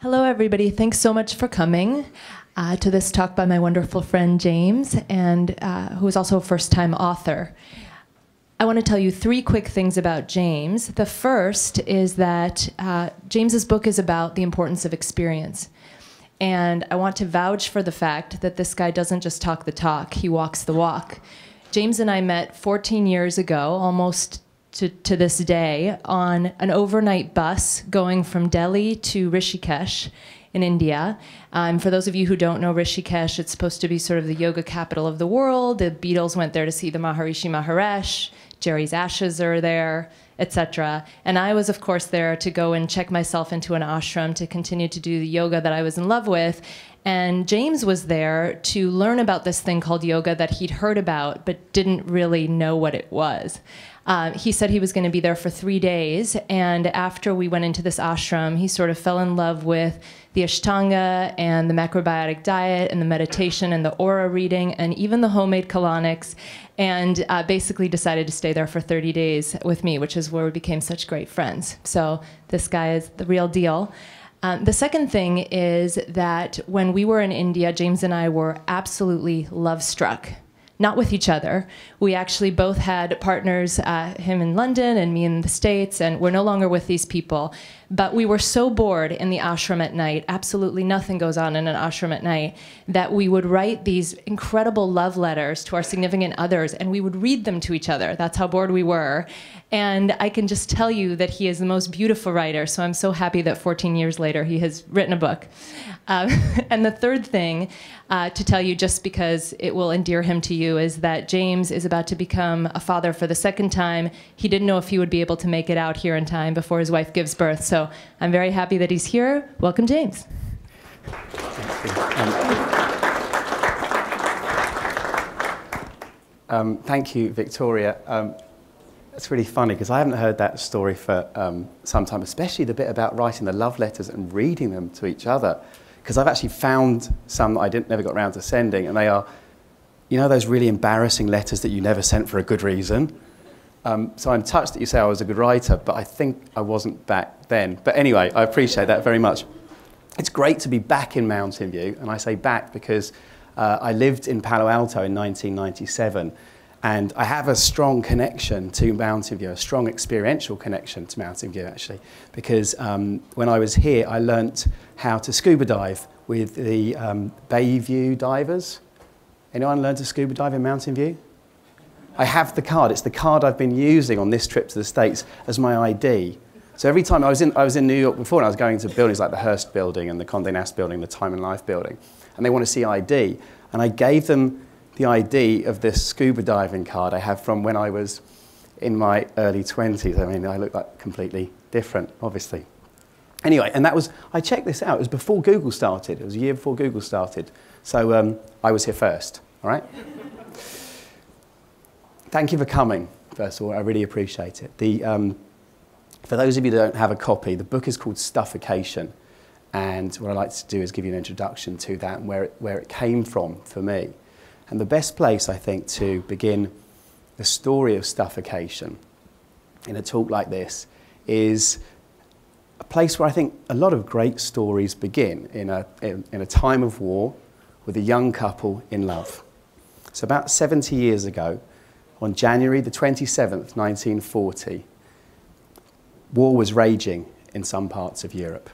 Hello, everybody. Thanks so much for coming to this talk by my wonderful friend James, and who is also a first-time author. I want to tell you three quick things about James. The first is that James's book is about the importance of experience. And I want to vouch for the fact that this guy doesn't just talk the talk, he walks the walk. James and I met 14 years ago, almost to this day, on an overnight bus going from Delhi to Rishikesh in India. For those of you who don't know Rishikesh, it's supposed to be sort of the yoga capital of the world. The Beatles went there to see the Maharishi Mahesh, Jerry's ashes are there, etc. And I was, of course, there to go and check myself into an ashram to continue to do the yoga that I was in love with. And James was there to learn about this thing called yoga that he'd heard about but didn't really know what it was. He said he was going to be there for 3 days, and after we went into this ashram, he sort of fell in love with the Ashtanga and the macrobiotic diet and the meditation and the aura reading and even the homemade colonics, and basically decided to stay there for 30 days with me, which is where we became such great friends. So this guy is the real deal. The second thing is that when we were in India, James and I were absolutely love-struck. Not with each other. We actually both had partners, him in London and me in the States, and we're no longer with these people. But we were so bored in the ashram at night, absolutely nothing goes on in an ashram at night, that we would write these incredible love letters to our significant others, and we would read them to each other. That's how bored we were. And I can just tell you that he is the most beautiful writer, so I'm so happy that 14 years later he has written a book. And the third thing to tell you, just because it will endear him to you, is that James is about to become a father for the second time. He didn't know if he would be able to make it out here in time before his wife gives birth, so I'm very happy that he's here. Welcome, James. Thank you, Victoria. It's really funny because I haven't heard that story for some time, especially the bit about writing the love letters and reading them to each other, because I've actually found some that I never got around to sending, and they are, you know, those really embarrassing letters that you never sent for a good reason. So I'm touched that you say I was a good writer, but I think I wasn't back then. But anyway, I appreciate that very much. It's great to be back in Mountain View, and I say back because I lived in Palo Alto in 1997. And I have a strong connection to Mountain View, a strong experiential connection to Mountain View, actually, because when I was here, I learnt how to scuba dive with the Bay View divers. Anyone learn to scuba dive in Mountain View? I have the card. It's the card I've been using on this trip to the States as my ID. So every time I was in New York before, and I was going to buildings like the Hearst building and the Condé Nast building, the Time and Life building, and they want to see ID, and I gave them the ID of this scuba diving card I have from when I was in my early 20s. I mean, I look like completely different, obviously. Anyway, and that was, I checked this out, it was before Google started. It was a year before Google started. So I was here first, all right? Thank you for coming, first of all. I really appreciate it. For those of you that don't have a copy, the book is called Stuffocation. And what I like to do is give you an introduction to that and where it came from for me. And the best place, I think, to begin the story of Stuffocation in a talk like this is a place where I think a lot of great stories begin, in a time of war with a young couple in love. So about 70 years ago, on January the 27th, 1940, war was raging in some parts of Europe.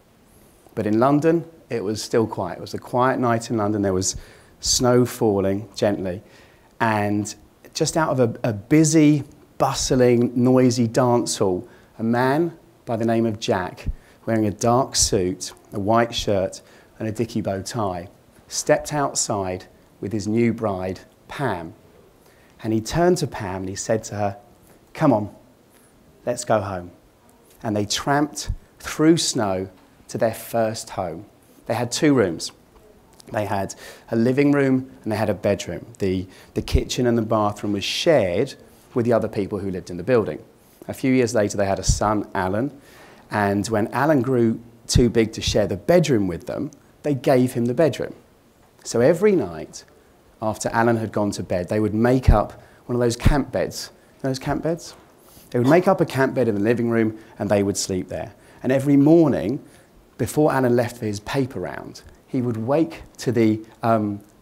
But in London, it was still quiet. It was a quiet night in London. There was snow falling gently, and just out of a busy, bustling, noisy dance hall, a man by the name of Jack, wearing a dark suit, a white shirt, and a dicky bow tie, stepped outside with his new bride, Pam. And he turned to Pam and he said to her, "Come on, let's go home." And they tramped through snow to their first home. They had two rooms. They had a living room and they had a bedroom. The kitchen and the bathroom was shared with the other people who lived in the building. A few years later, they had a son, Alan, and when Alan grew too big to share the bedroom with them, they gave him the bedroom. So every night after Alan had gone to bed, they would make up one of those camp beds. You know those camp beds? They would make up a camp bed in the living room and they would sleep there. And every morning, before Alan left for his paper round, he would wake to the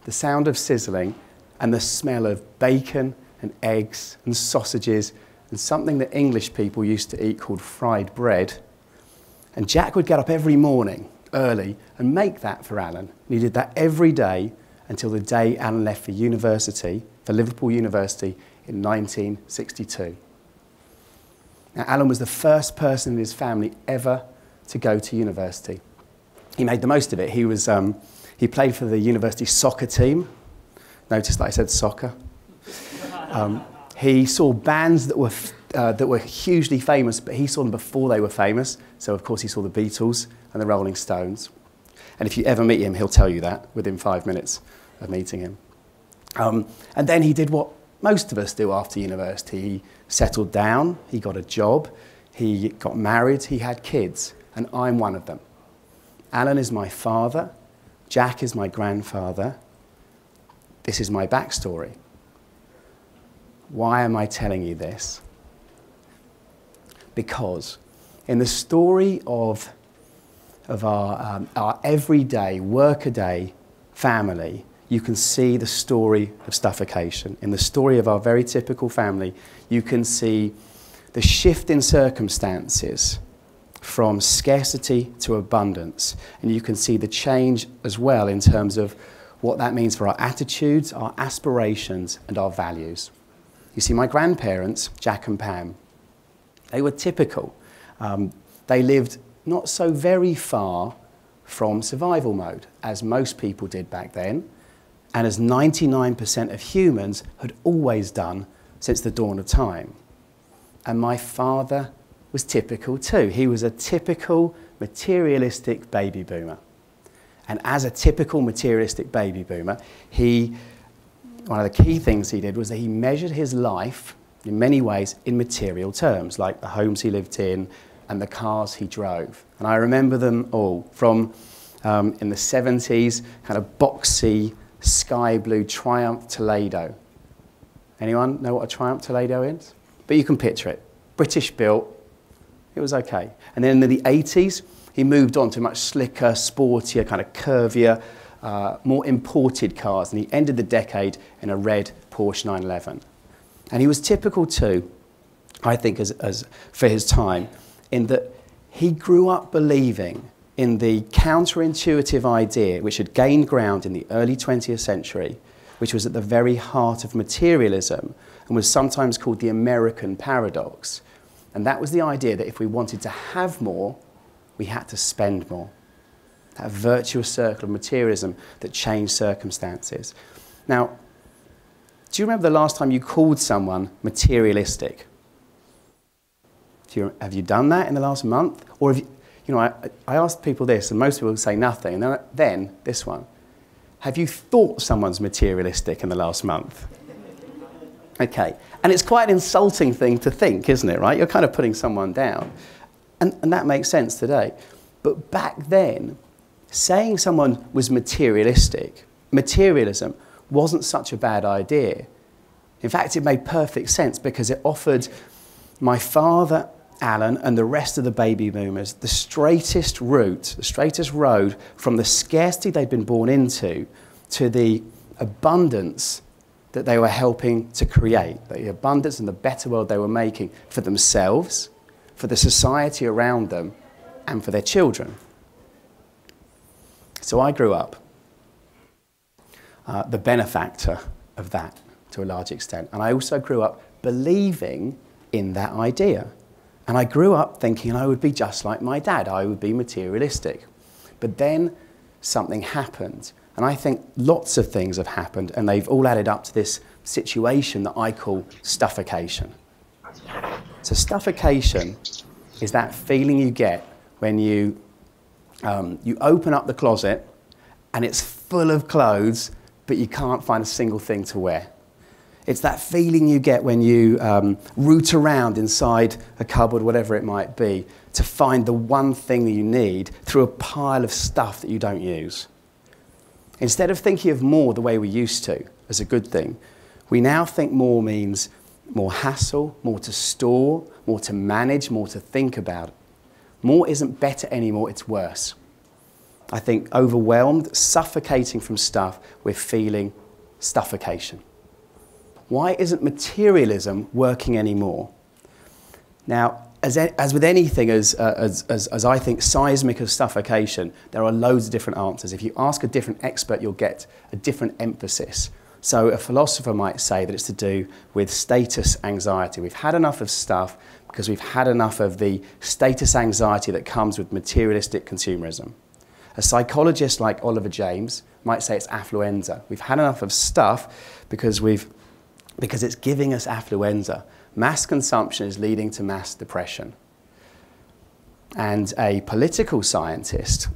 sound of sizzling and the smell of bacon and eggs and sausages and something that English people used to eat called fried bread. And Jack would get up every morning early and make that for Alan. And he did that every day until the day Alan left for university, for Liverpool University in 1962. Now, Alan was the first person in his family ever to go to university. He made the most of it. He was, he played for the university soccer team. Notice that I said soccer. He saw bands that were hugely famous, but he saw them before they were famous. So, of course, he saw the Beatles and the Rolling Stones. And if you ever meet him, he'll tell you that within 5 minutes of meeting him. And then he did what most of us do after university. He settled down, he got a job, he got married, he had kids, and I'm one of them. Alan is my father, Jack is my grandfather. This is my backstory. Why am I telling you this? Because in the story of our everyday, workaday family, you can see the story of Stuffocation. In the story of our very typical family, you can see the shift in circumstances from scarcity to abundance. And you can see the change as well in terms of what that means for our attitudes, our aspirations, and our values. You see, my grandparents, Jack and Pam, they were typical. They lived not so very far from survival mode, as most people did back then, and as 99% of humans had always done since the dawn of time. And my father was typical too. He was a typical materialistic baby boomer. And as a typical materialistic baby boomer, one of the key things he did was that he measured his life in many ways in material terms, like the homes he lived in and the cars he drove. And I remember them all, from in the 70s, kind of boxy, sky blue Triumph Toledo. Anyone know what a Triumph Toledo is? But you can picture it. British built, it was okay. And then in the 80s, he moved on to much slicker, sportier, kind of curvier, more imported cars, and he ended the decade in a red Porsche 911. And he was typical too, I think, as for his time, in that he grew up believing in the counterintuitive idea which had gained ground in the early 20th century, which was at the very heart of materialism and was sometimes called the American paradox. And that was the idea that if we wanted to have more, we had to spend more. That virtuous circle of materialism that changed circumstances. Now, do you remember the last time you called someone materialistic? Have you done that in the last month? Or have you, I asked people this, and most people say nothing. And then this one. Have you thought someone's materialistic in the last month? Okay. And it's quite an insulting thing to think, isn't it, right? You're kind of putting someone down. And that makes sense today. But back then, saying someone was materialistic, materialism, wasn't such a bad idea. In fact, it made perfect sense because it offered my father, Alan, and the rest of the baby boomers the straightest route, the straightest road from the scarcity they'd been born into to the abundance that they were helping to create, the abundance and the better world they were making for themselves, for the society around them, and for their children. So I grew up the benefactor of that to a large extent. And I also grew up believing in that idea. And I grew up thinking I would be just like my dad. I would be materialistic. But then something happened. And I think lots of things have happened, and they've all added up to this situation that I call stuffocation. So stuffocation is that feeling you get when you open up the closet and it's full of clothes, but you can't find a single thing to wear. It's that feeling you get when you root around inside a cupboard, whatever it might be, to find the one thing that you need through a pile of stuff that you don't use. Instead of thinking of more the way we used to as a good thing, we now think more means more hassle, more to store, more to manage, more to think about. More isn't better anymore, it's worse. I think, overwhelmed, suffocating from stuff. We're feeling stuffocation. Why isn't materialism working anymore? Now, as with anything as I think seismic as suffocation, there are loads of different answers. If you ask a different expert, you'll get a different emphasis. So a philosopher might say that it's to do with status anxiety. We've had enough of stuff because we've had enough of the status anxiety that comes with materialistic consumerism. A psychologist like Oliver James might say it's affluenza. We've had enough of stuff because it's giving us affluenza. Mass consumption is leading to mass depression. And a political scientist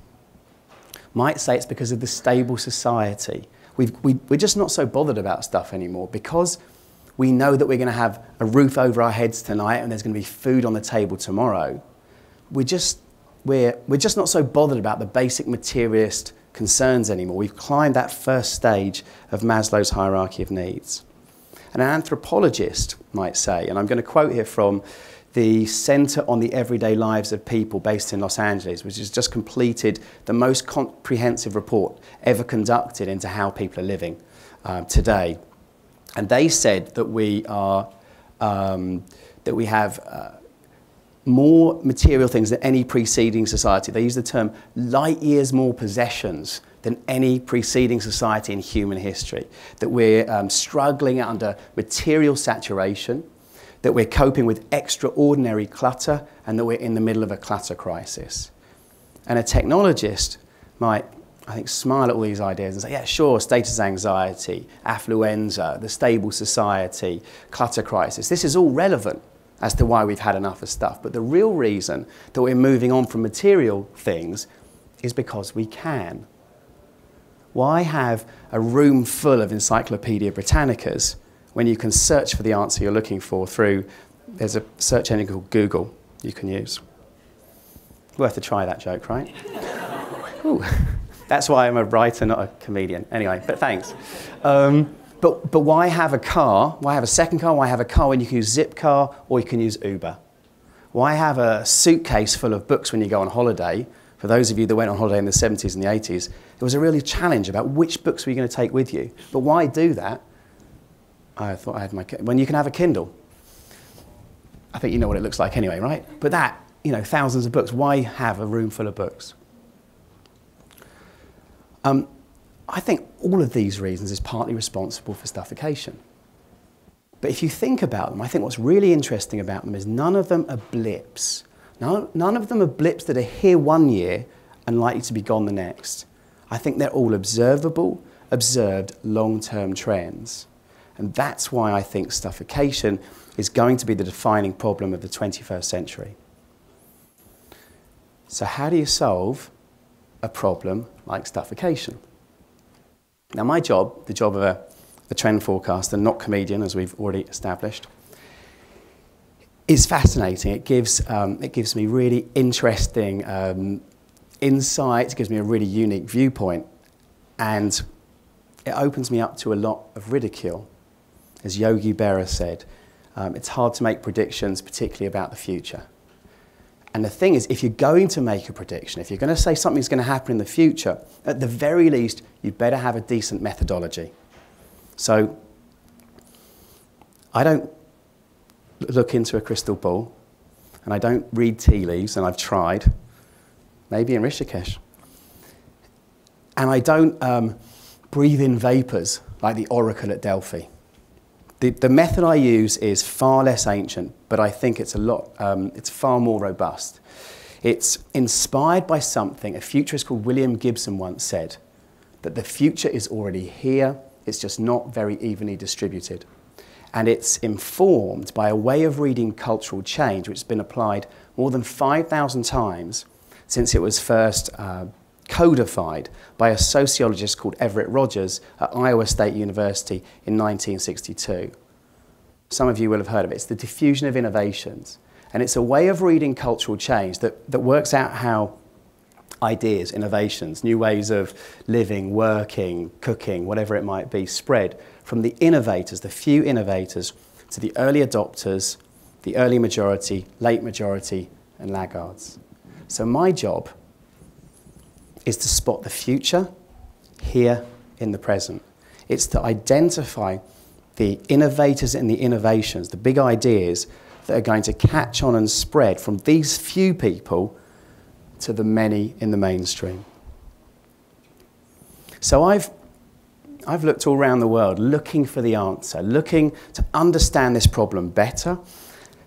might say it's because of the stable society. We're just not so bothered about stuff anymore because we know that we're going to have a roof over our heads tonight and there's going to be food on the table tomorrow. We're just not so bothered about the basic materialist concerns anymore. We've climbed that first stage of Maslow's hierarchy of needs. And an anthropologist might say, and I'm going to quote here from the Center on the Everyday Lives of People based in Los Angeles, which has just completed the most comprehensive report ever conducted into how people are living today. And they said that we have more material things than any preceding society. They use the term light years more possessions than any preceding society in human history. That we're struggling under material saturation, that we're coping with extraordinary clutter, and that we're in the middle of a clutter crisis. And a technologist might, I think, smile at all these ideas and say, yeah, sure, status anxiety, affluenza, the stable society, clutter crisis. This is all relevant as to why we've had enough of stuff. But the real reason that we're moving on from material things is because we can. Why have a room full of Encyclopedia Britannicas when you can search for the answer you're looking for through, there's a search engine called Google you can use. Worth a try, that joke, right? Ooh. That's why I'm a writer, not a comedian. Anyway, but thanks. But why have a car? Why have a second car? Why have a car when you can use Zipcar or you can use Uber? Why have a suitcase full of books when you go on holiday? For those of you that went on holiday in the 70s and the 80s, there was a real challenge about which books were you going to take with you. But why do that? I thought I had my when you can have a Kindle. I think you know what it looks like anyway, right? But that, you know, thousands of books. Why have a room full of books? I think all of these reasons is partly responsible for stuffocation. But if you think about them, I think what's really interesting about them is none of them are blips. None of them are blips that are here one year and likely to be gone the next. I think they're all observable, observed long-term trends. And that's why I think stuffocation is going to be the defining problem of the 21st century. So how do you solve a problem like stuffocation? Now my job, the job of a trend forecaster, not comedian, as we've already established, is fascinating. It gives me really interesting insights, it gives me a really unique viewpoint, and it opens me up to a lot of ridicule. As Yogi Berra said, it's hard to make predictions, particularly about the future. And the thing is, if you're going to make a prediction, if you're going to say something's going to happen in the future, at the very least, you better have a decent methodology. So I don't look into a crystal ball, and I don't read tea leaves, and I've tried, maybe in Rishikesh. And I don't breathe in vapors like the oracle at Delphi. The method I use is far less ancient, but I think it's it's far more robust. It's inspired by something a futurist called William Gibson once said, that the future is already here, it's just not very evenly distributed. And it's informed by a way of reading cultural change which has been applied more than 5,000 times since it was first codified by a sociologist called Everett Rogers at Iowa State University in 1962. Some of you will have heard of it. It's the diffusion of innovations. And it's a way of reading cultural change that works out how ideas, innovations, new ways of living, working, cooking, whatever it might be, spread from the innovators, the few innovators, to the early adopters, the early majority, late majority, and laggards. So my job is to spot the future here in the present. It's to identify the innovators and the innovations, the big ideas that are going to catch on and spread from these few people to the many in the mainstream. So I've looked all around the world looking for the answer, looking to understand this problem better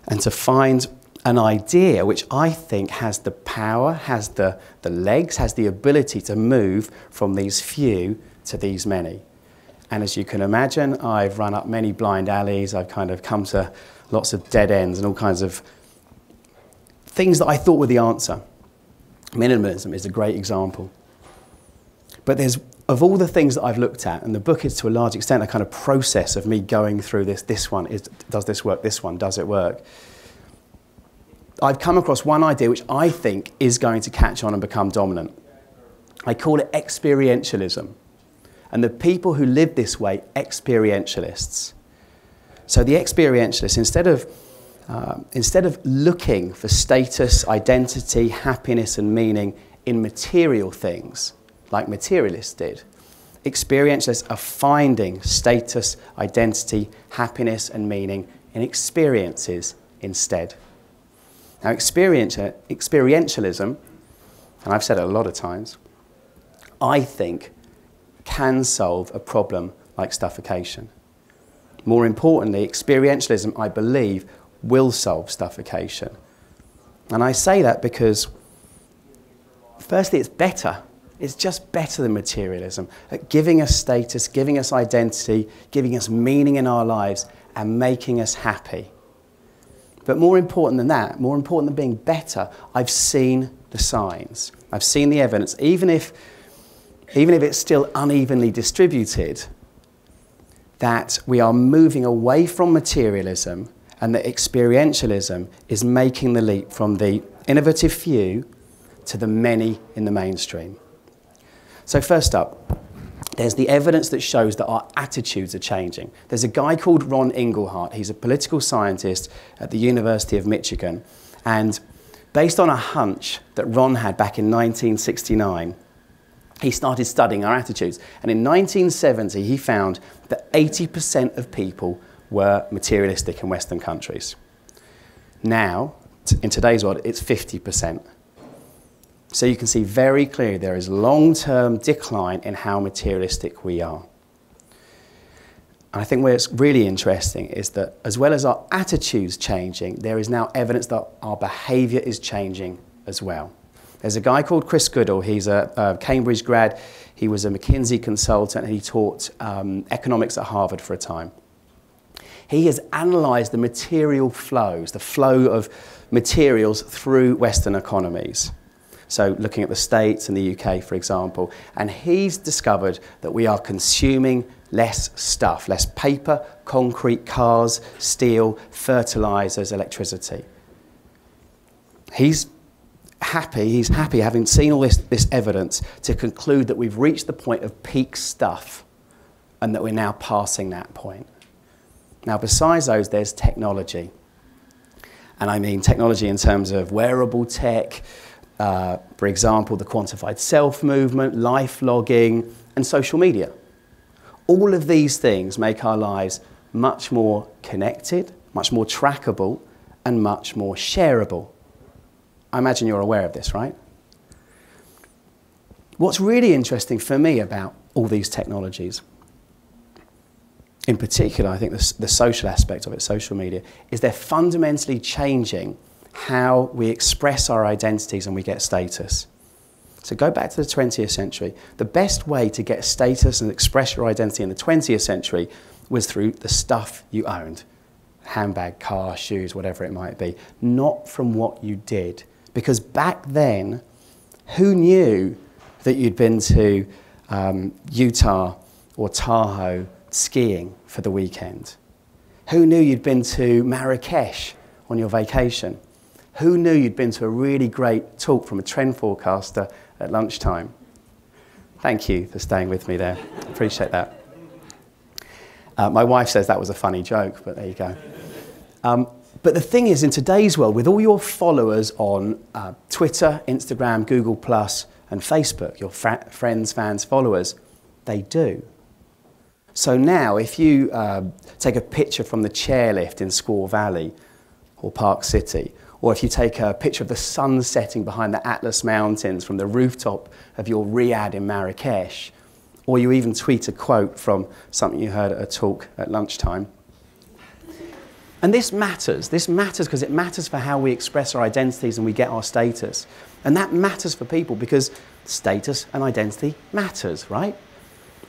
and to find an idea which I think has the power, has the legs, has the ability to move from these few to these many. And as you can imagine, I've run up many blind alleys, I've kind of come to lots of dead ends and all kinds of things that I thought were the answer. Minimalism is a great example. But there's, of all the things that I've looked at, and the book is to a large extent a kind of process of me going through this one, does this work, this one, does it work? I've come across one idea which I think is going to catch on and become dominant. I call it experientialism. And the people who live this way, experientialists. So the experientialists, instead of looking for status, identity, happiness and meaning in material things, like materialists did, experientialists are finding status, identity, happiness and meaning in experiences instead. Now, experientialism, and I've said it a lot of times, I think can solve a problem like stuffocation. More importantly, experientialism, I believe, will solve stuffocation. And I say that because, firstly, it's better. It's just better than materialism at giving us status, giving us identity, giving us meaning in our lives and making us happy. But more important than that, more important than being better, I've seen the signs. I've seen the evidence, even if it's still unevenly distributed, that we are moving away from materialism and that experientialism is making the leap from the innovative few to the many in the mainstream. So first up, there's the evidence that shows that our attitudes are changing. There's a guy called Ron Inglehart. He's a political scientist at the University of Michigan. And based on a hunch that Ron had back in 1969, he started studying our attitudes. And in 1970, he found that 80% of people were materialistic in Western countries. Now, in today's world, it's 50%. So you can see very clearly there is long-term decline in how materialistic we are. And I think where it's really interesting is that as well as our attitudes changing, there is now evidence that our behavior is changing as well. There's a guy called Chris Goodall. He's a Cambridge grad. He was a McKinsey consultant and he taught economics at Harvard for a time. He has analyzed the material flows, the flow of materials through Western economies. So looking at the States and the UK, for example, and he's discovered that we are consuming less stuff, less paper, concrete, cars, steel, fertilizers, electricity. He's happy having seen all this evidence to conclude that we've reached the point of peak stuff and that we're now passing that point. Now, besides those, there's technology. And I mean technology in terms of wearable tech, for example, the quantified self movement, life logging, and social media. All of these things make our lives much more connected, much more trackable, and much more shareable. I imagine you're aware of this, right? What's really interesting for me about all these technologies, in particular, I think the social aspect of it, social media, is they're fundamentally changing how we express our identities and we get status. So go back to the 20th century. The best way to get status and express your identity in the 20th century was through the stuff you owned. Handbag, car, shoes, whatever it might be. Not from what you did. Because back then, who knew that you'd been to Utah or Tahoe skiing for the weekend? Who knew you'd been to Marrakech on your vacation? Who knew you'd been to a really great talk from a trend forecaster at lunchtime? Thank you for staying with me there. Appreciate that. My wife says that was a funny joke, but there you go. But the thing is, in today's world, with all your followers on Twitter, Instagram, Google+, and Facebook, your friends, fans, followers, they do. So now, if you take a picture from the chairlift in Squaw Valley or Park City, or if you take a picture of the sun setting behind the Atlas Mountains from the rooftop of your riad in Marrakech, or you even tweet a quote from something you heard at a talk at lunchtime. And this matters because it matters for how we express our identities and we get our status. And that matters for people because status and identity matters, right?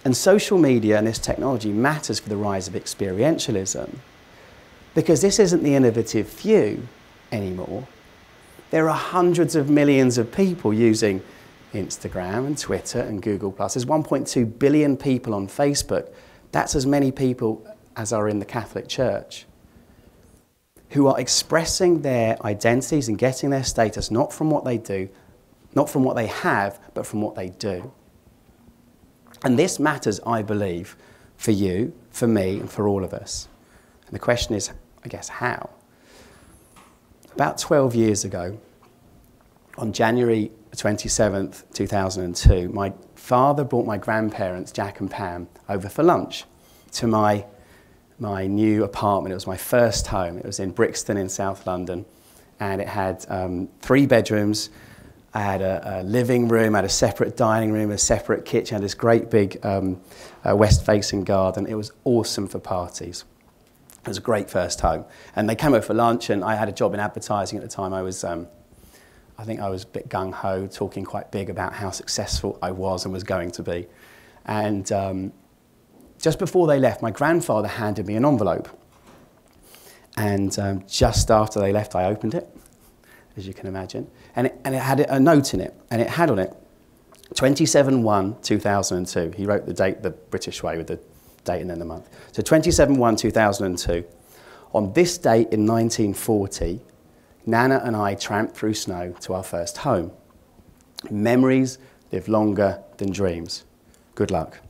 And social media and this technology matters for the rise of experientialism, because this isn't the innovative few anymore. There are hundreds of millions of people using Instagram and Twitter and Google+. There's 1.2 billion people on Facebook. That's as many people as are in the Catholic Church, who are expressing their identities and getting their status not from what they do, not from what they have, but from what they do. And this matters, I believe, for you, for me, and for all of us. And the question is, I guess, how? About 12 years ago, on January 27th, 2002, my father brought my grandparents, Jack and Pam, over for lunch to my new apartment. It was my first home. It was in Brixton in South London, and it had 3 bedrooms. I had a living room, I had a separate dining room, a separate kitchen, I had this great big west-facing garden. It was awesome for parties. It was a great first home. And they came over for lunch, and I had a job in advertising at the time. I was, I think I was a bit gung-ho, talking quite big about how successful I was and was going to be. And just before they left, my grandfather handed me an envelope. And just after they left, I opened it, as you can imagine. And it had a note in it. And it had on it, 27/1/2002. He wrote the date the British way with the date and then the month. So 27/1/2002. On this date in 1940, Nana and I tramped through snow to our first home. Memories live longer than dreams. Good luck.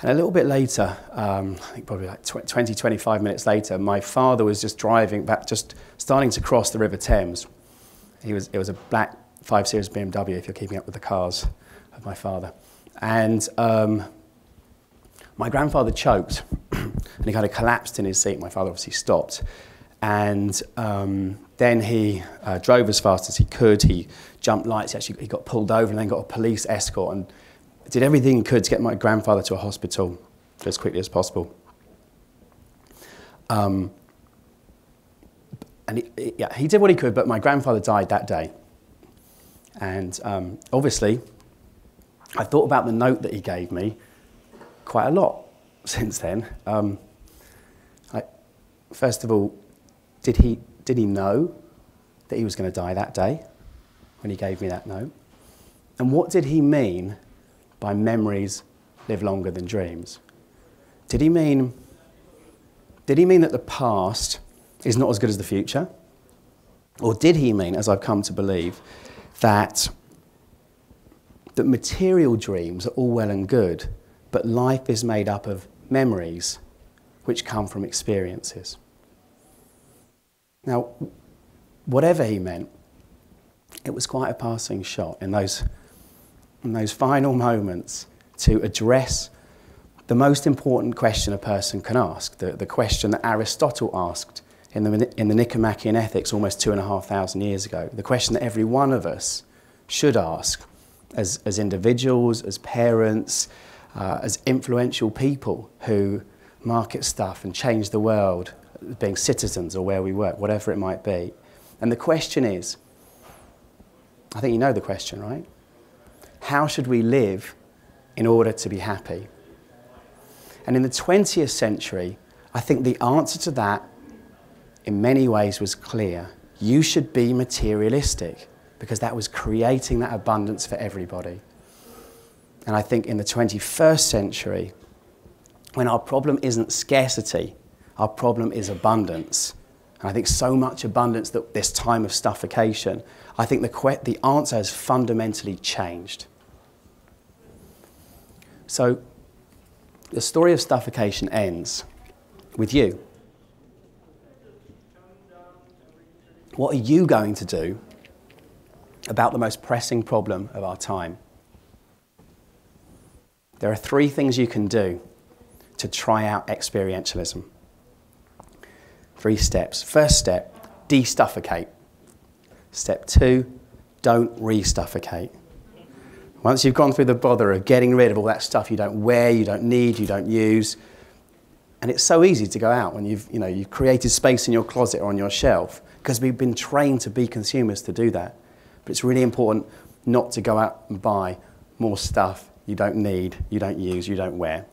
And a little bit later, I think probably like 25 minutes later, my father was just driving back, just starting to cross the River Thames. It was a black 5 Series BMW, if you're keeping up with the cars of my father. And my grandfather choked, and he kind of collapsed in his seat. My father obviously stopped. And then he drove as fast as he could. He jumped lights. He got pulled over and then got a police escort. And did everything he could to get my grandfather to a hospital as quickly as possible. And he did what he could, but my grandfather died that day. And obviously, I thought about the note that he gave me quite a lot since then. First of all, did he know that he was going to die that day when he gave me that note? And what did he mean by memories live longer than dreams? Did he mean that the past is not as good as the future? Or did he mean, as I've come to believe, that material dreams are all well and good, but life is made up of memories which come from experiences? Now, whatever he meant, it was quite a passing shot in those final moments to address the most important question a person can ask, the question that Aristotle asked in the Nicomachean Ethics almost 2,500 years ago, the question that every one of us should ask as individuals, as parents, as influential people who market stuff and change the world, being citizens or where we work, whatever it might be. And the question is, I think you know the question, right? How should we live in order to be happy? And in the 20th century, I think the answer to that in many ways was clear. You should be materialistic, because that was creating that abundance for everybody. And I think in the 21st century, when our problem isn't scarcity, our problem is abundance. And I think so much abundance that this time of stuffocation, I think the answer has fundamentally changed. So the story of stuffocation ends with you. What are you going to do about the most pressing problem of our time. There are three things you can do to try out experientialism. 3 steps. First step, de-stuffocate. Step 2, don't re-stuffocate. Once you've gone through the bother of getting rid of all that stuff you don't wear, you don't need, you don't use, and it's so easy to go out when you've created space in your closet or on your shelf, because we've been trained to be consumers to do that. But it's really important not to go out and buy more stuff you don't need, you don't use, you don't wear.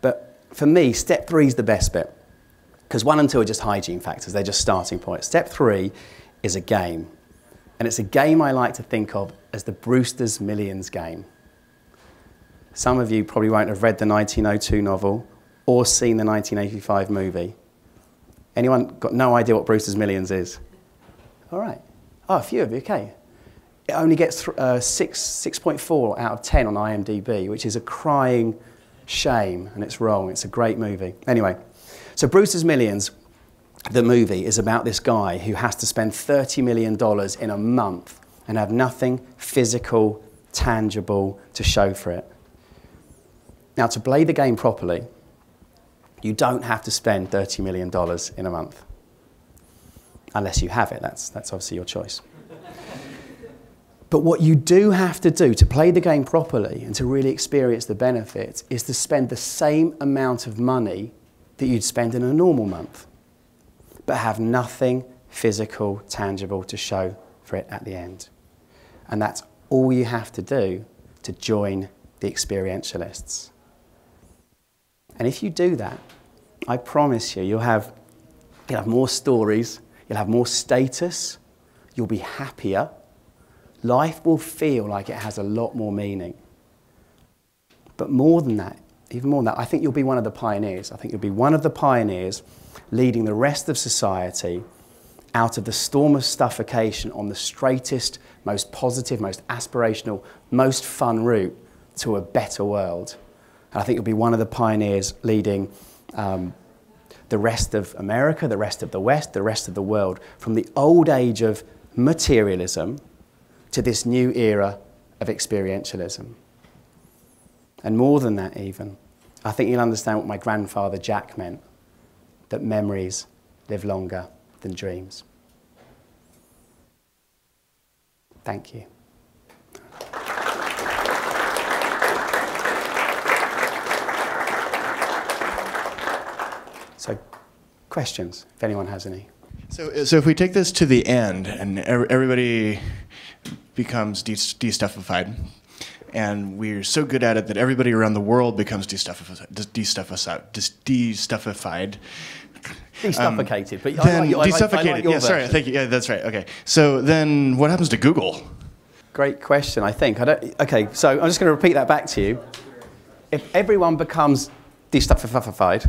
But for me, step 3 is the best bit, because 1 and 2 are just hygiene factors, they're just starting points. Step 3 is a game. And it's a game I like to think of as the Brewster's Millions game. Some of you probably won't have read the 1902 novel or seen the 1985 movie. Anyone got no idea what Brewster's Millions is? All right. Oh, a few of you, okay. It only gets 6.4 out of 10 on IMDb, which is a crying shame, and it's wrong. It's a great movie. Anyway, so Brewster's Millions, the movie, is about this guy who has to spend $30 million in a month and have nothing physical, tangible to show for it. Now, to play the game properly, you don't have to spend $30 million in a month. Unless you have it, that's obviously your choice. But what you do have to do to play the game properly and to really experience the benefits is to spend the same amount of money that you'd spend in a normal month, but have nothing physical, tangible to show for it at the end. And that's all you have to do to join the experientialists. And if you do that, I promise you, you'll have more stories, you'll have more status, you'll be happier. Life will feel like it has a lot more meaning. But more than that, even more than that, I think you'll be one of the pioneers. I think you'll be one of the pioneers leading the rest of society out of the storm of stuffocation on the straightest, most positive, most aspirational, most fun route to a better world. And I think you'll be one of the pioneers leading the rest of America, the rest of the West, the rest of the world, from the old age of materialism to this new era of experientialism. And more than that even, I think you'll understand what my grandfather Jack meant, that memories live longer than dreams. Thank you. So, questions, if anyone has any. So if we take this to the end and everybody becomes de-stuffified, and we're so good at it that everybody around the world becomes de-stuffified. De-stuffocated, but I like your version. Yeah, sorry, thank you. Yeah, that's right. Okay, so then what happens to Google? Great question. I think okay, so I'm just going to repeat that back to you. If everyone becomes de-stuffified,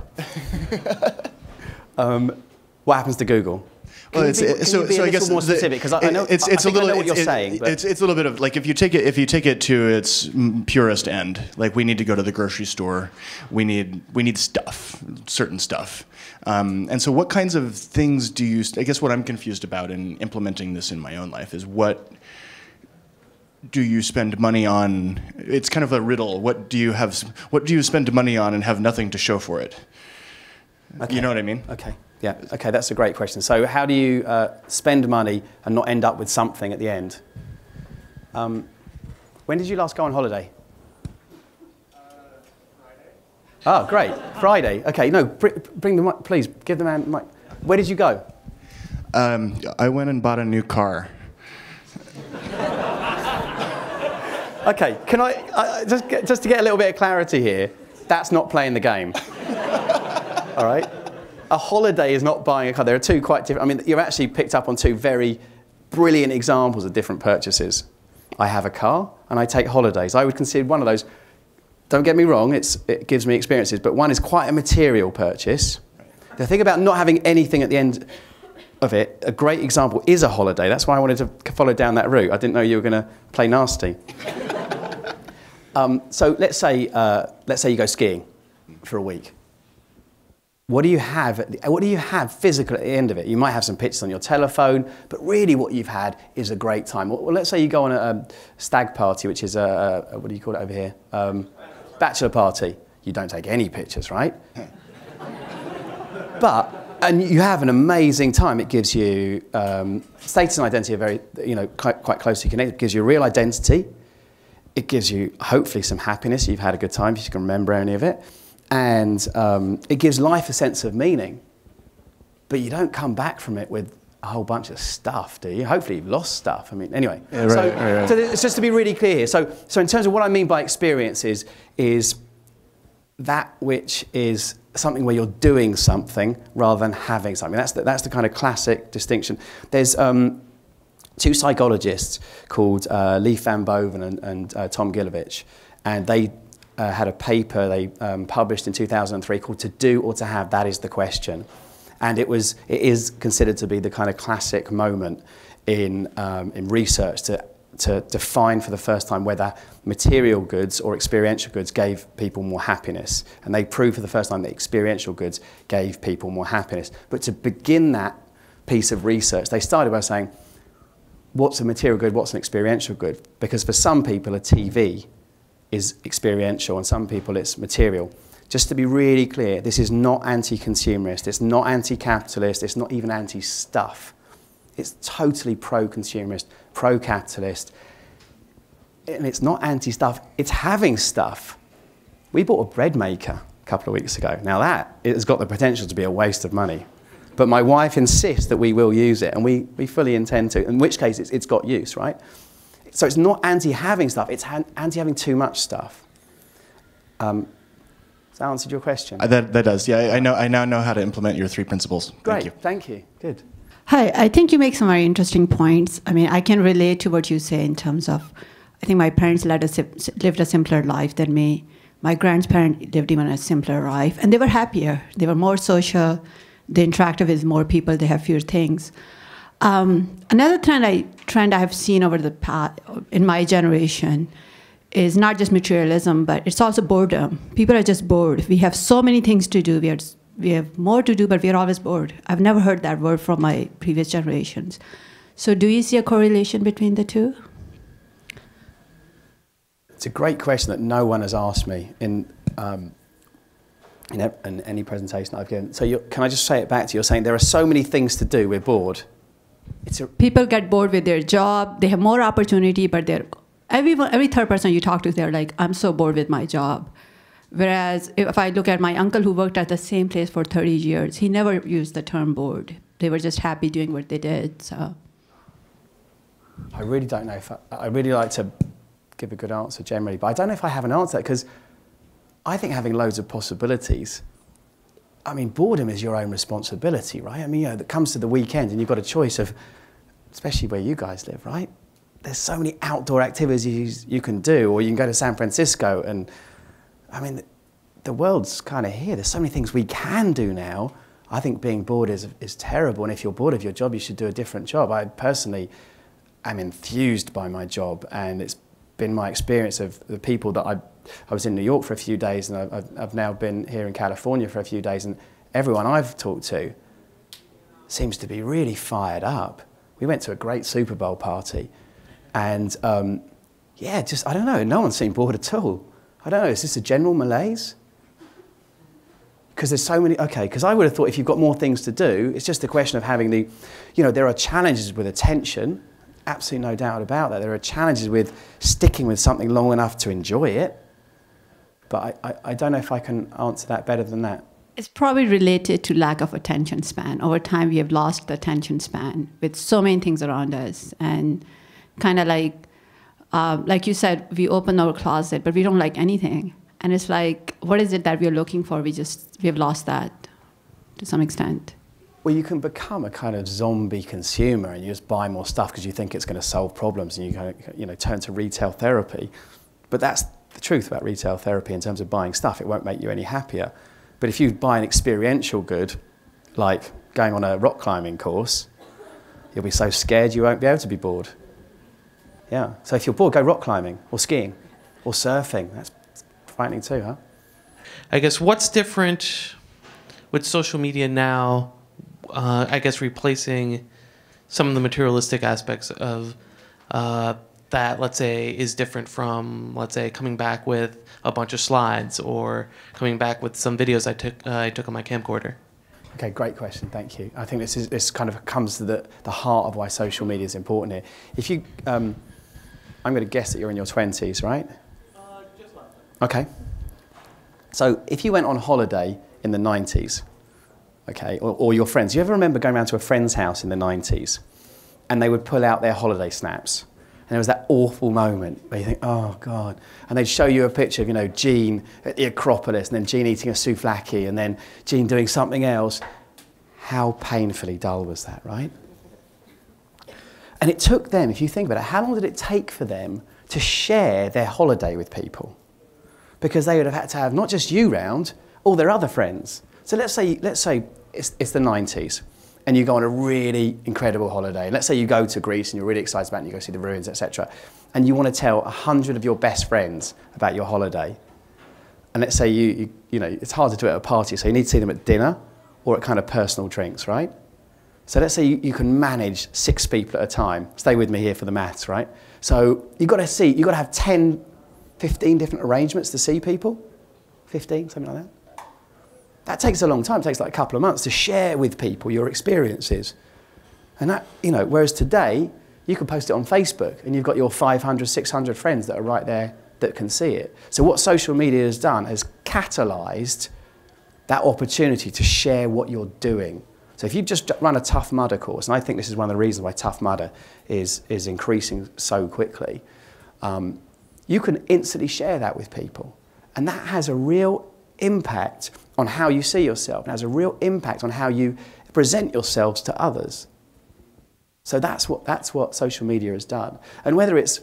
what happens to Google? Well, so I guess more specific, because I know what you're saying. It's a little bit of like if you take it to its purest end, like we need to go to the grocery store, we need stuff, certain stuff, and so what kinds of things do you? I guess what I'm confused about in implementing this in my own life is what do you spend money on? It's kind of a riddle. What do you spend money on and have nothing to show for it? Okay. You know what I mean? Okay. Yeah, okay, that's a great question. So how do you spend money and not end up with something at the end? When did you last go on holiday? Friday. Oh, great, Friday. Okay, no, bring the mic, please, give the man the mic. Where did you go? I went and bought a new car. Okay, can I, just to get a little bit of clarity here, that's not playing the game, all right? A holiday is not buying a car. There are two quite different, I mean, you've actually picked up on two very brilliant examples of different purchases. I have a car and I take holidays. I would consider one of those, don't get me wrong, it gives me experiences, but one is quite a material purchase. The thing about not having anything at the end of it, a great example is a holiday. That's why I wanted to follow down that route. I didn't know you were gonna play nasty. So let's say you go skiing for a week. What do you have? What do you have physically at the end of it? You might have some pictures on your telephone, but really, what you've had is a great time. Well, let's say you go on a stag party, which is a what do you call it over here? Bachelor party. You don't take any pictures, right? And you have an amazing time. It gives you status and identity are very, quite closely connected. It gives you a real identity. It gives you hopefully some happiness. You've had a good time if you can remember any of it. And it gives life a sense of meaning, but you don't come back from it with a whole bunch of stuff, do you? Hopefully you've lost stuff. I mean, anyway. Yeah, right, so it's just to be really clear here. So in terms of what I mean by experiences is that which is something where you're doing something rather than having something. That's the kind of classic distinction. There's two psychologists called Lee Van Boven and Tom Gilovich, and they had a paper they published in 2003 called "To Do or to Have, That Is the Question," and it is considered to be the kind of classic moment in research to define for the first time whether material goods or experiential goods gave people more happiness. And they proved for the first time that experiential goods gave people more happiness. But to begin that piece of research, they started by saying, "What's a material good? What's an experiential good?" Because for some people, a TV is experiential, and some people it's material. Just to be really clear, this is not anti-consumerist, it's not anti-capitalist, it's not even anti-stuff. It's totally pro-consumerist, pro-capitalist, and it's not anti-stuff, it's having stuff. We bought a bread maker a couple of weeks ago. Now that has got the potential to be a waste of money, but my wife insists that we will use it, and we fully intend to, in which case it's got use, right? So it's not anti-having stuff, it's anti-having too much stuff. Has that answered your question? That does, yeah. I now know how to implement your three principles. Great, thank you. Good. Hi, I think you make some very interesting points. I mean, I can relate to what you say in terms of, I think my parents lived a simpler life than me. My grandparents lived even a simpler life, and they were happier. They were more social, they interacted with more people, they have fewer things. Another trend I have seen over the past, in my generation, is not just materialism, but it's also boredom. People are just bored. We have so many things to do. We have more to do, but we are always bored. I've never heard that word from my previous generations. So do you see a correlation between the two? It's a great question that no one has asked me in any presentation I've given. So can I just say it back to you? You're saying there are so many things to do, we're bored. People get bored with their job. They have more opportunity, but every third person you talk to, they're like, I'm so bored with my job. Whereas if I look at my uncle who worked at the same place for 30 years, he never used the term bored. They were just happy doing what they did. So I really don't know if I really like to give a good answer generally, but I don't know if I have an answer because I think having loads of possibilities. I mean, boredom is your own responsibility, right? I mean, that comes to the weekend and you've got a choice of, especially where you guys live, right? There's so many outdoor activities you can do, or you can go to San Francisco and, I mean, the world's kind of here. There's so many things we can do now. I think being bored is terrible, and if you're bored of your job, you should do a different job. I personally am enthused by my job, and it's been my experience of the people that I was in New York for a few days, and I've now been here in California for a few days, and everyone I've talked to seems to be really fired up. We went to a great Super Bowl party, and yeah, just, I don't know, no one seemed bored at all. I don't know, is this a general malaise? Because there's so many, okay, because I would have thought if you've got more things to do, it's just a question of having the, there are challenges with attention, absolutely no doubt about that. There are challenges with sticking with something long enough to enjoy it. But I don't know if I can answer that better than that. It's probably related to lack of attention span. Over time, we have lost the attention span with so many things around us. And kind of like you said, we open our closet, but we don't like anything. And it's like, what is it that we're looking for? We have lost that to some extent. Well, you can become a kind of zombie consumer and you just buy more stuff because you think it's going to solve problems, and you kind of, turn to retail therapy. But that's the truth about retail therapy in terms of buying stuff. It won't make you any happier. But if you buy an experiential good, like going on a rock climbing course, you'll be so scared you won't be able to be bored. Yeah. So if you're bored, go rock climbing or skiing or surfing. That's frightening too, huh? I guess what's different with social media now, I guess, replacing some of the materialistic aspects of that, let's say, is different from, let's say, coming back with a bunch of slides or coming back with some videos I took on my camcorder? Okay, great question, thank you. I think this kind of comes to the heart of why social media is important here. If you, I'm going to guess that you're in your 20s, right? Just like that. Okay. So if you went on holiday in the 90s, okay, or your friends, you ever remember going around to a friend's house in the 90s and they would pull out their holiday snaps? And there was that awful moment where you think, oh, God. And they'd show you a picture of, you know, Gene at the Acropolis, and then Gene eating a souvlaki, and then Gene doing something else. How painfully dull was that, right? And it took them, if you think about it, how long did it take for them to share their holiday with people? Because they would have had to have not just you round, all their other friends. So let's say it's the 90s. And you go on a really incredible holiday. Let's say you go to Greece and you're really excited about it and you go see the ruins, etc. And you want to tell 100 of your best friends about your holiday. And let's say you know, it's hard to do it at a party, so you need to see them at dinner or at kind of personal drinks, right? So let's say you can manage 6 people at a time. Stay with me here for the maths, right? So you've got to have 10, 15 different arrangements to see people. 15, something like that. That takes a long time. It takes like a couple of months to share with people your experiences. And that, you know, whereas today, you can post it on Facebook and you've got your 500, 600 friends that are right there that can see it. So what social media has done has catalyzed that opportunity to share what you're doing. So if you've just run a Tough Mudder course, and I think this is one of the reasons why Tough Mudder is increasing so quickly, you can instantly share that with people. And that has a real impact on how you see yourself, and has a real impact on how you present yourselves to others. So that's what social media has done. And whether it's,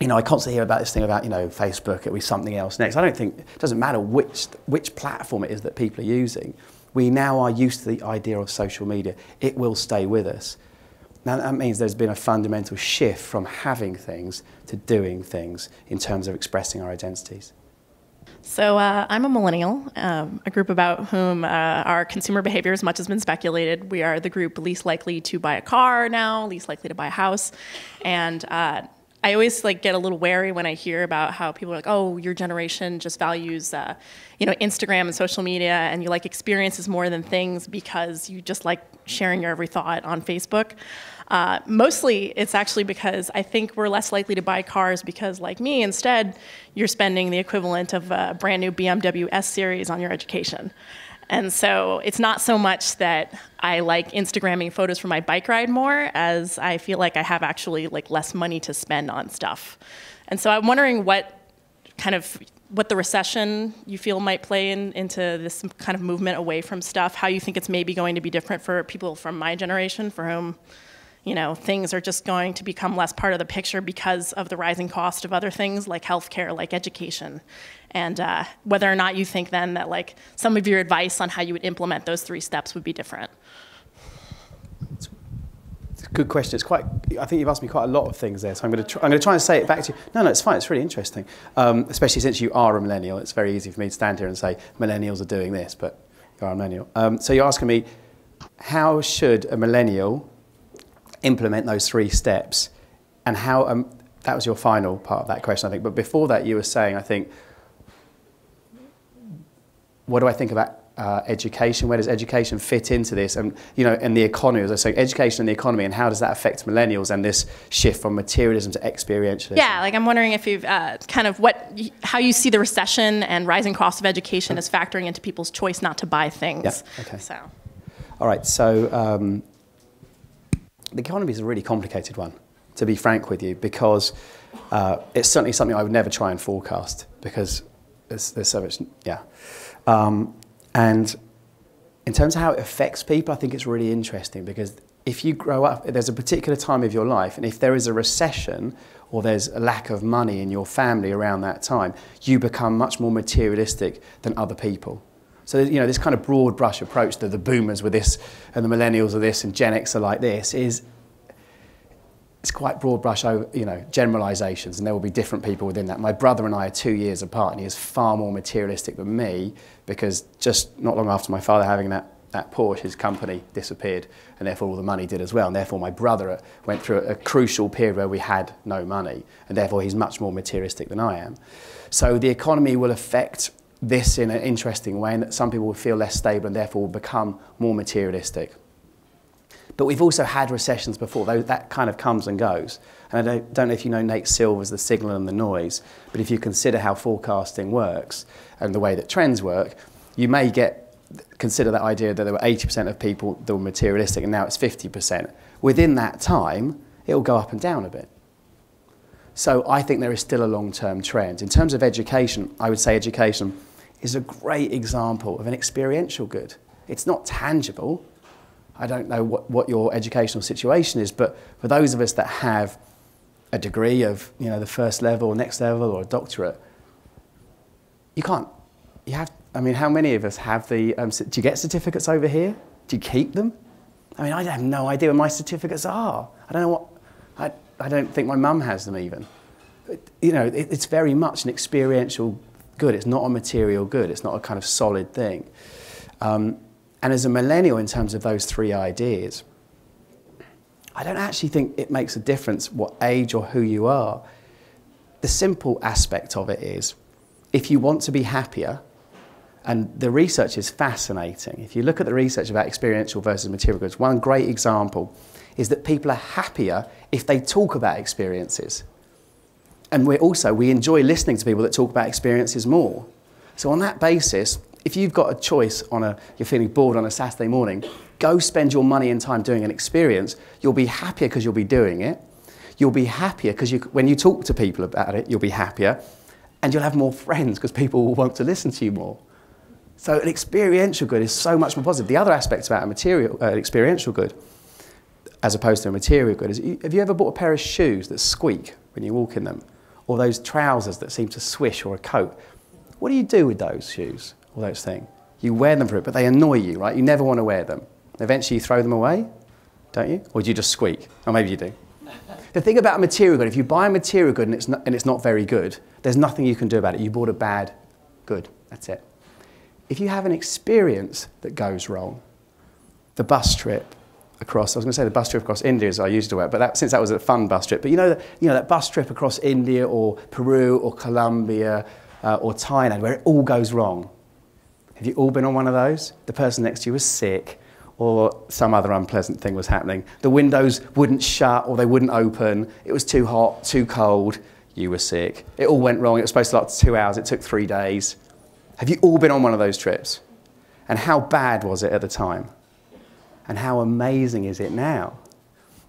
you know, I constantly hear about this thing about, you know, Facebook, it'll be something else next. I don't think, it doesn't matter which platform it is that people are using. We now are used to the idea of social media. It will stay with us. Now that means there's been a fundamental shift from having things to doing things in terms of expressing our identities. So I'm a millennial, a group about whom our consumer behavior as much has been speculated. We are the group least likely to buy a car now, least likely to buy a house. And I always like get a little wary when I hear about how people are like, oh, your generation just values you know, Instagram and social media, and you like experiences more than things because you just like sharing your every thought on Facebook. Mostly it's actually because I think we're less likely to buy cars because, like me, instead you're spending the equivalent of a brand new BMW S series on your education. And so it's not so much that I like Instagramming photos from my bike ride more as I feel like I have actually like less money to spend on stuff. And so I'm wondering what the recession you feel might play into this kind of movement away from stuff, how you think it's maybe going to be different for people from my generation for whom, you know, things are just going to become less part of the picture because of the rising cost of other things like healthcare, like education. And whether or not you think then that like some of your advice on how you would implement those 3 steps would be different. It's a good question. It's quite, I think you've asked me quite a lot of things there, so I'm going to try and say it back to you. No, it's fine. It's really interesting, especially since you are a millennial. It's very easy for me to stand here and say millennials are doing this, but you are a millennial. So you're asking me, how should a millennial implement those 3 steps? And how? That was your final part of that question, I think. But before that, you were saying, I think, what do I think about education? Where does education fit into this? And, you know, and the economy, as I say, education and the economy, and how does that affect millennials and this shift from materialism to experientialism? Yeah, like I'm wondering if you've how you see the recession and rising cost of education is factoring into people's choice not to buy things. Yeah, okay. So. All right, so the economy is a really complicated one, to be frank with you, because it's certainly something I would never try and forecast, because there's so much, yeah. And in terms of how it affects people, I think it's really interesting, because if you grow up, there's a particular time of your life, and if there is a recession or there's a lack of money in your family around that time, you become much more materialistic than other people. So, you know, this kind of broad brush approach that the boomers were this and the millennials are this and Gen X are like this is it's quite broad brush, you know, generalizations, and there will be different people within that. My brother and I are 2 years apart, and he is far more materialistic than me, because just not long after my father having that Porsche, his company disappeared, and therefore all the money did as well, and therefore my brother went through a crucial period where we had no money, and therefore he's much more materialistic than I am. So the economy will affect this in an interesting way, and that some people will feel less stable and therefore will become more materialistic. But we've also had recessions before, though that kind of comes and goes. And I don't know if you know Nate Silver's The Signal and the Noise, but if you consider how forecasting works and the way that trends work, you may consider that idea that there were 80% of people that were materialistic and now it's 50%. Within that time, it'll go up and down a bit. So I think there is still a long-term trend. In terms of education, I would say education is a great example of an experiential good. It's not tangible. I don't know what your educational situation is, but for those of us that have a degree of, you know, the first level or next level or a doctorate, you can't, you have, I mean, how many of us have the, do you get certificates over here? Do you keep them? I mean, I have no idea where my certificates are. I don't know what, I don't think my mum has them even. You know, it's very much an experiential good. It's not a material good. It's not a kind of solid thing. And as a millennial, in terms of those three ideas, I don't actually think it makes a difference what age or who you are. The simple aspect of it is, if you want to be happier, and the research is fascinating. If you look at the research about experiential versus material goods, one great example is that people are happier if they talk about experiences. And we enjoy listening to people that talk about experiences more. So on that basis, if you've got a choice you're feeling bored on a Saturday morning, go spend your money and time doing an experience. You'll be happier because you'll be doing it. You'll be happier because when you talk to people about it, you'll be happier. And you'll have more friends because people will want to listen to you more. So an experiential good is so much more positive. The other aspect about an experiential good, as opposed to a material good, is have you ever bought a pair of shoes that squeak when you walk in them? Or those trousers that seem to swish, or a coat? What do you do with those shoes? All those things. You wear them for it, but they annoy you, right? You never want to wear them. Eventually you throw them away, don't you? Or do you just squeak? Or maybe you do. The thing about a material good, if you buy a material good and it's not very good, there's nothing you can do about it. You bought a bad good, that's it. If you have an experience that goes wrong, the bus trip across, I was going to say the bus trip across India as I used to wear, but since that was a fun bus trip, but you know that bus trip across India or Peru or Colombia or Thailand where it all goes wrong. Have you all been on one of those? The person next to you was sick, or some other unpleasant thing was happening. The windows wouldn't shut, or they wouldn't open. It was too hot, too cold. You were sick. It all went wrong. It was supposed to last 2 hours. It took 3 days. Have you all been on one of those trips? And how bad was it at the time? And how amazing is it now?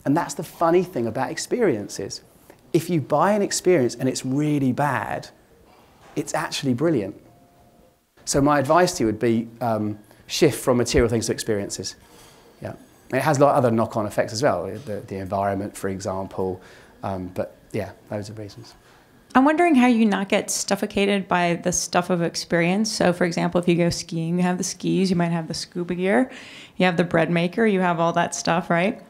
And that's the funny thing about experiences. If you buy an experience and it's really bad, it's actually brilliant. So my advice to you would be shift from material things to experiences. Yeah. And it has a lot of other knock-on effects as well, the environment, for example. But yeah, those are reasons. I'm wondering how you not get stuffocated by the stuff of experience. So for example, if you go skiing, you have the skis, you might have the scuba gear, you have the bread maker, you have all that stuff, right?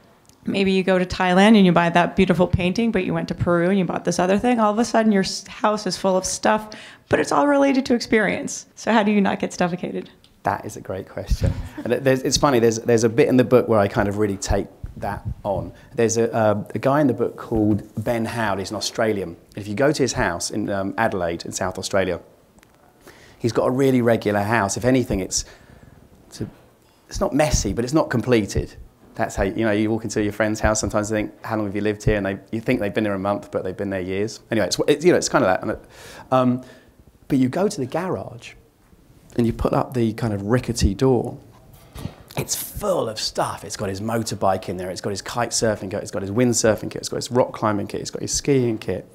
Maybe you go to Thailand and you buy that beautiful painting, but you went to Peru and you bought this other thing. All of a sudden, your house is full of stuff, but it's all related to experience. So how do you not get stuffocated? That is a great question. And it's funny, there's a bit in the book where I kind of really take that on. There's a guy in the book called Ben Howard. He's an Australian. If you go to his house in Adelaide in South Australia, he's got a really regular house. If anything, it's not messy, but it's not completed. That's how, you know, you walk into your friend's house sometimes and think, how long have you lived here? And you think they've been there a month, but they've been there years. Anyway, it's kind of that. But you go to the garage and you put up the kind of rickety door. It's full of stuff. It's got his motorbike in there. It's got his kite surfing kit. It's got his windsurfing kit. It's got his rock climbing kit. It's got his skiing kit.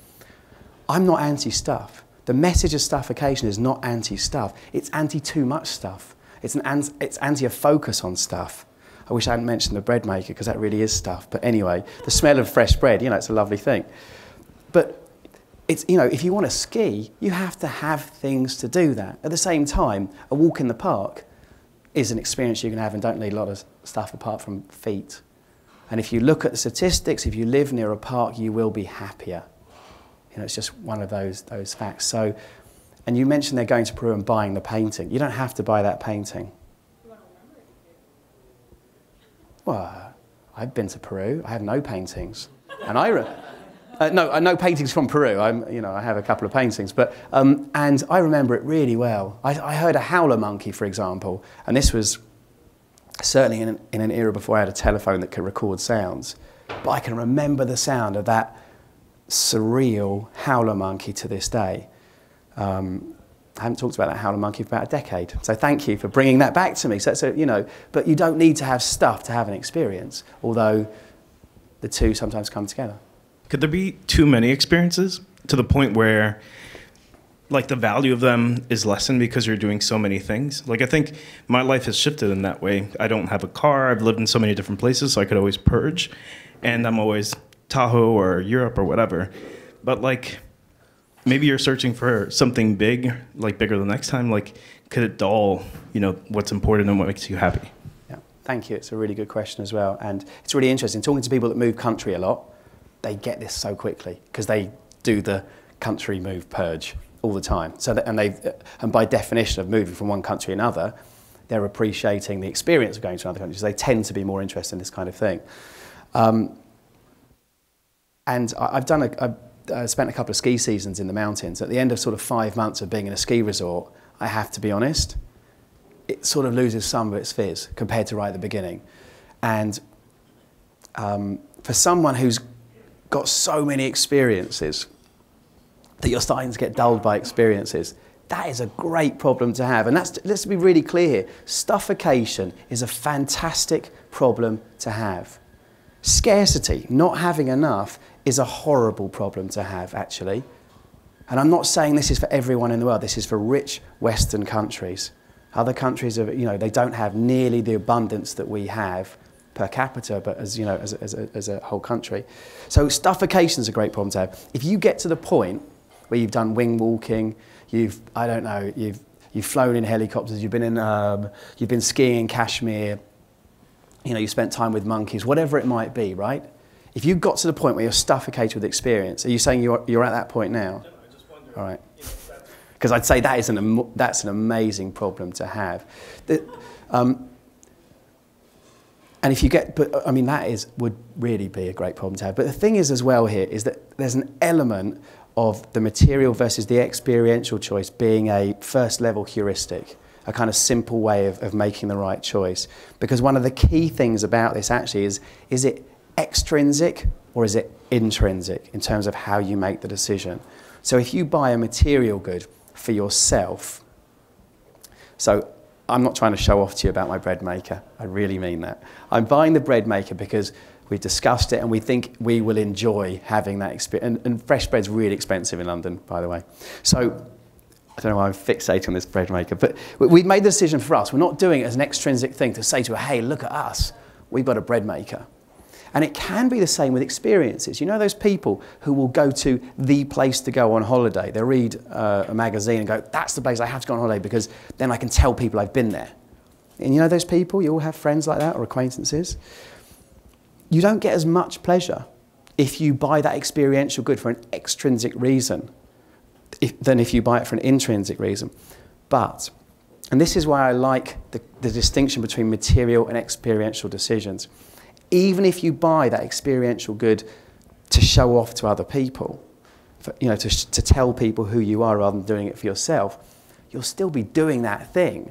I'm not anti-stuff. The message of stuffocation is not anti-stuff. It's anti-too much stuff. It's anti-focus on stuff. I wish I hadn't mentioned the bread maker, because that really is stuff. But anyway, the smell of fresh bread, you know, it's a lovely thing. But it's, you know, if you want to ski, you have to have things to do that. At the same time, a walk in the park is an experience you can have and don't need a lot of stuff apart from feet. And if you look at the statistics, if you live near a park, you will be happier. You know, it's just one of those facts. So, and you mentioned they're going to Peru and buying the painting. You don't have to buy that painting. Well, I've been to Peru. I have no paintings, and no paintings from Peru. You know, I have a couple of paintings, but and I remember it really well. I heard a howler monkey, for example, and this was certainly in an era before I had a telephone that could record sounds. But I can remember the sound of that surreal howler monkey to this day. I haven't talked about that howler monkey for about a decade, so thank you for bringing that back to me. So you know, but you don't need to have stuff to have an experience, although the two sometimes come together. Could there be too many experiences to the point where, like, the value of them is lessened because you're doing so many things? Like, I think my life has shifted in that way. I don't have a car. I've lived in so many different places, so I could always purge, and I'm always Tahoe or Europe or whatever. But like, maybe you're searching for something big, like bigger the next time. Like, could it dull, you know, what's important and what makes you happy? Yeah, thank you. It's a really good question as well. And it's really interesting. Talking to people that move country a lot, they get this so quickly because they do the country move purge all the time. So that, and by definition of moving from one country to another, they're appreciating the experience of going to another country. So they tend to be more interested in this kind of thing. And I spent a couple of ski seasons in the mountains. At the end of sort of 5 months of being in a ski resort, I have to be honest, it sort of loses some of its fizz compared to right at the beginning. And for someone who's got so many experiences that you're starting to get dulled by experiences, that is a great problem to have. And that's, let's be really clear here, stuffocation is a fantastic problem to have. Scarcity, not having enough, is a horrible problem to have, actually. And I'm not saying this is for everyone in the world. This is for rich Western countries. Other countries, are, you know, they don't have nearly the abundance that we have per capita, but as, you know, as a whole country. So stuffocation is a great problem to have. If you get to the point where you've done wing walking, you've, I don't know, you've flown in helicopters, you've been skiing in Kashmir, you know, you spent time with monkeys, whatever it might be, right? If you got to the point where you're stuffocated with experience, are you saying you're at that point now? No, I just wonder. All right. Because I'd say that is that's an amazing problem to have. And if you get, but I mean, that is, would really be a great problem to have. But the thing is as well here is that there's an element of the material versus the experiential choice being a first level heuristic, a kind of simple way of making the right choice. Because one of the key things about this actually is it extrinsic or is it intrinsic in terms of how you make the decision? So if you buy a material good for yourself, so I'm not trying to show off to you about my bread maker, I really mean that. I'm buying the bread maker because we've discussed it and we think we will enjoy having that experience. And fresh bread's really expensive in London, by the way. So I don't know why I'm fixating on this bread maker, but we've made the decision for us. We're not doing it as an extrinsic thing to say to her, hey, look at us, we've got a bread maker. And it can be the same with experiences. You know those people who will go to the place to go on holiday. They'll read a magazine and go, that's the place I have to go on holiday because then I can tell people I've been there. And you know those people, you all have friends like that or acquaintances. You don't get as much pleasure if you buy that experiential good for an extrinsic reason than if you buy it for an intrinsic reason. But, and this is why I like the distinction between material and experiential decisions. Even if you buy that experiential good to show off to other people, for, you know, to tell people who you are rather than doing it for yourself, you'll still be doing that thing.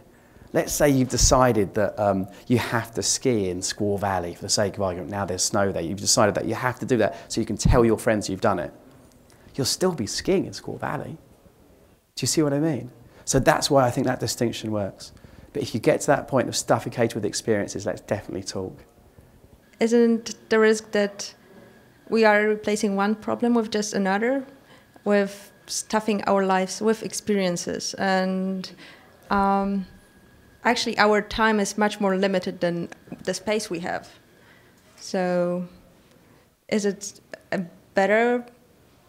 Let's say you've decided that you have to ski in Squaw Valley for the sake of argument. Now there's snow there. You've decided that you have to do that so you can tell your friends you've done it. You'll still be skiing in Squaw Valley. Do you see what I mean? So that's why I think that distinction works. But if you get to that point of stufficated with experiences, let's definitely talk. Isn't the risk that we are replacing one problem with just another, with stuffing our lives with experiences? And actually our time is much more limited than the space we have. So is it a better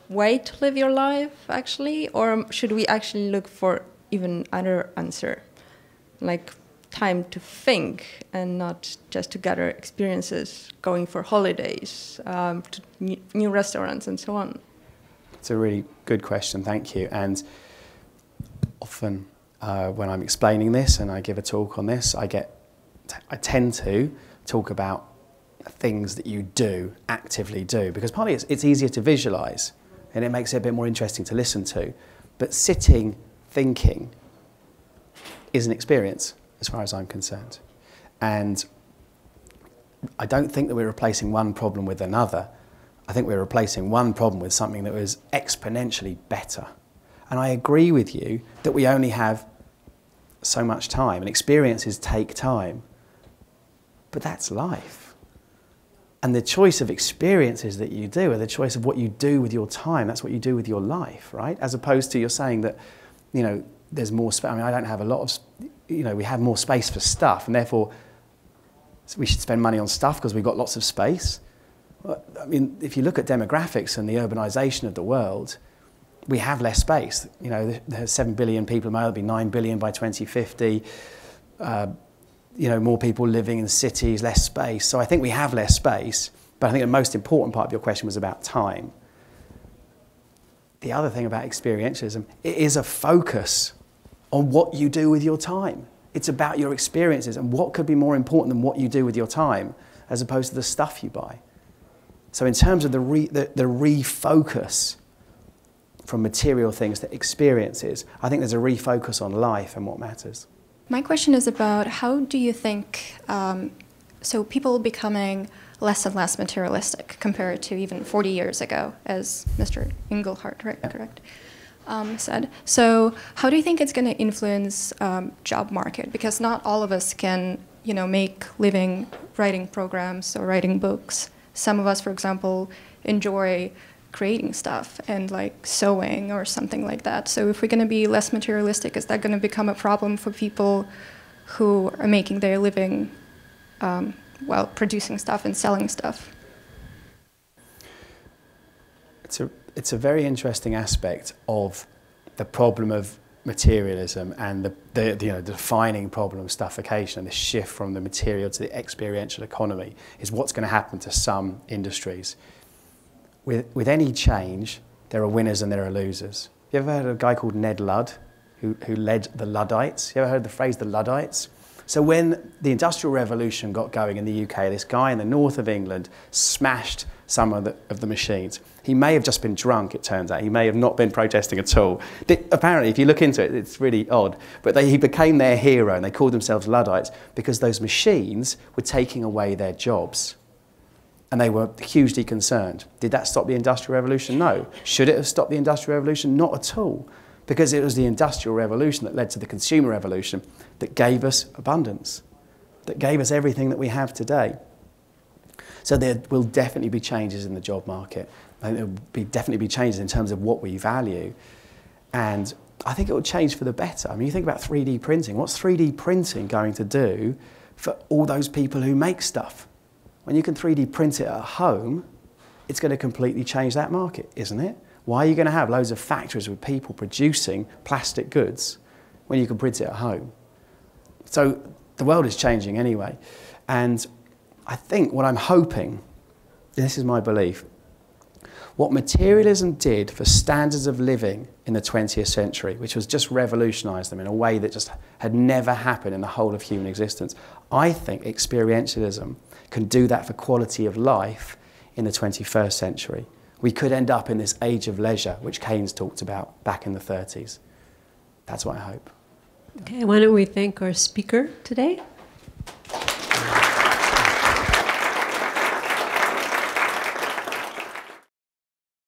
way to live your life, actually, or should we actually look for even other answer, like time to think and not just to gather experiences, going for holidays, to new restaurants and so on? It's a really good question, thank you. And often when I'm explaining this and I give a talk on this, I tend to talk about things that you do, actively do, because partly it's easier to visualize and it makes it a bit more interesting to listen to. But sitting, thinking is an experience, as far as I'm concerned. And I don't think that we're replacing one problem with another. I think we're replacing one problem with something that was exponentially better. And I agree with you that we only have so much time, and experiences take time. But that's life. And the choice of experiences that you do are the choice of what you do with your time. That's what you do with your life, right? As opposed to you're saying that, you know, there's more space. I mean, I don't have a lot of, you know, we have more space for stuff, and therefore we should spend money on stuff because we've got lots of space. I mean, if you look at demographics and the urbanization of the world, we have less space. You know, there's 7 billion people, there'll be 9 billion by 2050. You know, more people living in cities, less space. So I think we have less space, but I think the most important part of your question was about time. The other thing about experientialism, it is a focus on what you do with your time. It's about your experiences, and what could be more important than what you do with your time as opposed to the stuff you buy. So in terms of the refocus from material things to experiences, I think there's a refocus on life and what matters. My question is about how do you think, so people becoming less and less materialistic compared to even 40 years ago, as Mr. Englehart, right, correct, said. So how do you think it's going to influence job market? Because not all of us can, you know, make living writing programs or writing books. Some of us, for example, enjoy creating stuff and like sewing or something like that. So if we're going to be less materialistic, is that going to become a problem for people who are making their living while producing stuff and selling stuff? It's a very interesting aspect of the problem of materialism and the defining problem of stuffocation, and the shift from the material to the experiential economy is what's going to happen to some industries. With any change, there are winners and there are losers. You ever heard of a guy called Ned Ludd, who led the Luddites? You ever heard the phrase the Luddites? So when the Industrial Revolution got going in the UK, this guy in the north of England smashed some of the machines. He may have just been drunk, it turns out. He may have not been protesting at all. Apparently, if you look into it, it's really odd. But he became their hero, and they called themselves Luddites because those machines were taking away their jobs. And they were hugely concerned. Did that stop the Industrial Revolution? No. Should it have stopped the Industrial Revolution? Not at all. Because it was the Industrial Revolution that led to the Consumer Revolution that gave us abundance, that gave us everything that we have today. So there will definitely be changes in the job market. And there will definitely be changes in terms of what we value. And I think it will change for the better. I mean, you think about 3D printing. What's 3D printing going to do for all those people who make stuff? When you can 3D print it at home, it's going to completely change that market, isn't it? Why are you going to have loads of factories with people producing plastic goods when you can print it at home? So the world is changing anyway. And I think what I'm hoping, this is my belief, what materialism did for standards of living in the 20th century, which was just revolutionised them in a way that just had never happened in the whole of human existence, I think experientialism can do that for quality of life in the 21st century. We could end up in this age of leisure, which Keynes talked about back in the 30s. That's what I hope. Okay, why don't we thank our speaker today?